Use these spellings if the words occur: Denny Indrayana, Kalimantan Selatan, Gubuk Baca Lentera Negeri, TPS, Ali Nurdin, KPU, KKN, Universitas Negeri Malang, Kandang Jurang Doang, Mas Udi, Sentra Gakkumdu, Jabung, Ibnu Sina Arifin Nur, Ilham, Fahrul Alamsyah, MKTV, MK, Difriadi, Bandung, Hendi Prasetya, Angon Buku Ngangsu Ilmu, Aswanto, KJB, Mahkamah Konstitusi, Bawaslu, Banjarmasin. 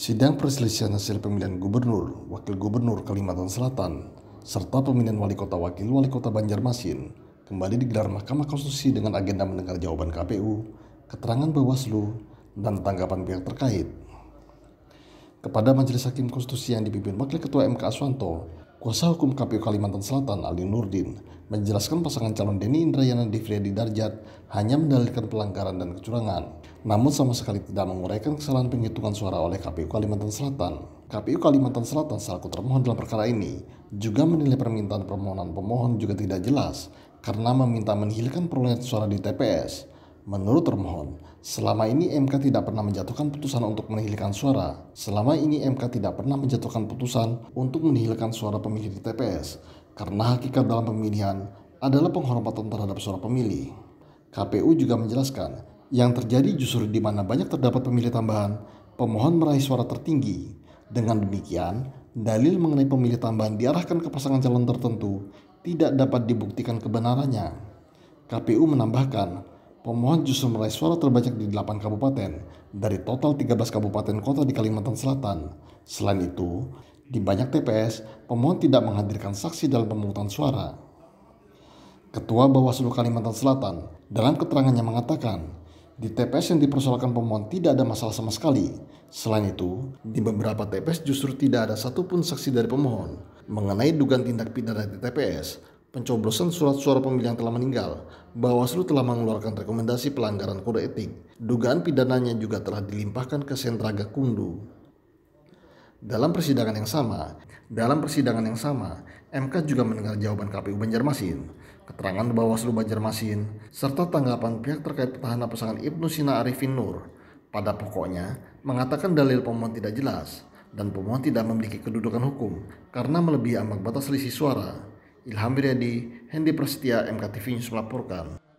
Sidang perselisihan hasil pemilihan gubernur, wakil gubernur Kalimantan Selatan, serta pemilihan wali kota wakil wali kota Banjarmasin kembali digelar Mahkamah Konstitusi dengan agenda mendengar jawaban KPU, keterangan Bawaslu, dan tanggapan pihak terkait. Kepada Majelis Hakim Konstitusi yang dipimpin Wakil Ketua MK Aswanto, Kuasa Hukum KPU Kalimantan Selatan Ali Nurdin menjelaskan pasangan calon Denny Indrayana Difriadi Darjat hanya mendalilkan pelanggaran dan kecurangan, namun sama sekali tidak menguraikan kesalahan penghitungan suara oleh KPU Kalimantan Selatan. KPU Kalimantan Selatan selaku termohon dalam perkara ini juga menilai permintaan permohonan pemohon juga tidak jelas karena meminta menghilangkan perolehan suara di TPS. Menurut termohon, selama ini MK tidak pernah menjatuhkan putusan untuk menihilkan suara. Selama ini MK tidak pernah menjatuhkan putusan untuk menihilkan suara pemilih di TPS, karena hakikat dalam pemilihan adalah penghormatan terhadap suara pemilih. KPU juga menjelaskan, yang terjadi justru di mana banyak terdapat pemilih tambahan, pemohon meraih suara tertinggi. Dengan demikian, dalil mengenai pemilih tambahan diarahkan ke pasangan calon tertentu tidak dapat dibuktikan kebenarannya. KPU menambahkan, pemohon justru meraih suara terbanyak di 8 kabupaten, dari total 13 kabupaten kota di Kalimantan Selatan. Selain itu, di banyak TPS, pemohon tidak menghadirkan saksi dalam pemungutan suara. Ketua Bawaslu Kalimantan Selatan dalam keterangannya mengatakan, di TPS yang dipersoalkan pemohon tidak ada masalah sama sekali. Selain itu, di beberapa TPS justru tidak ada satupun saksi dari pemohon. Mengenai dugaan tindak pidana di TPS, pencoblosan surat suara pemilih yang telah meninggal, Bawaslu telah mengeluarkan rekomendasi pelanggaran kode etik. Dugaan pidananya juga telah dilimpahkan ke Sentra Gakkumdu. Dalam persidangan yang sama, MK juga mendengar jawaban KPU Banjarmasin, keterangan Bawaslu Banjarmasin, serta tanggapan pihak terkait petahana pasangan Ibnu Sina Arifin Nur. Pada pokoknya, mengatakan dalil pemohon tidak jelas, dan pemohon tidak memiliki kedudukan hukum karena melebihi ambang batas selisih suara. Ilham, Hendi Prasetya, MKTV News melaporkan.